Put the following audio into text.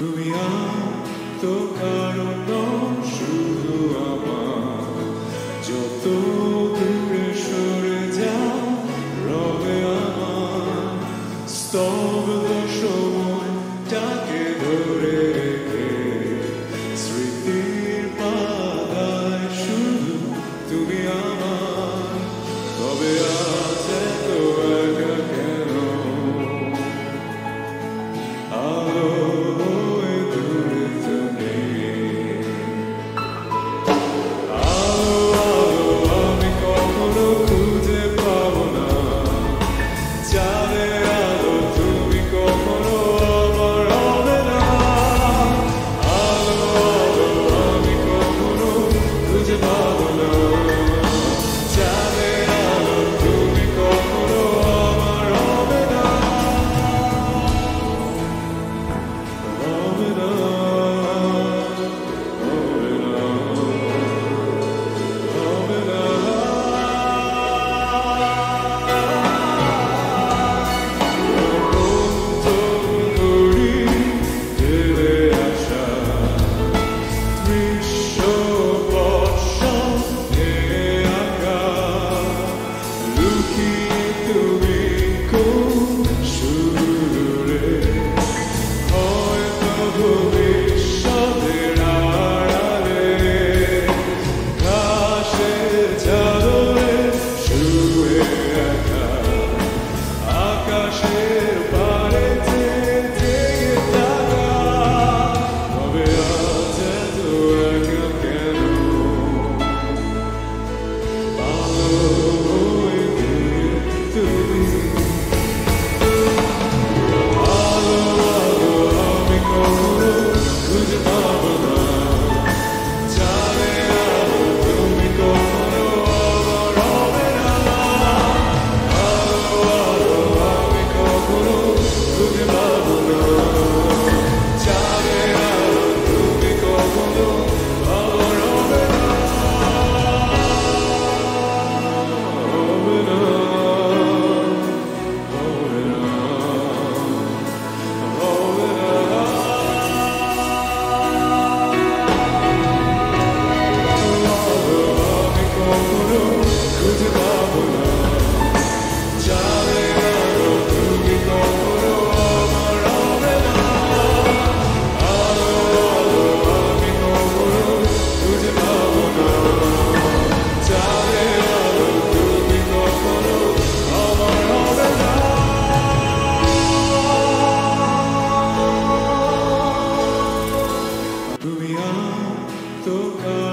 Don't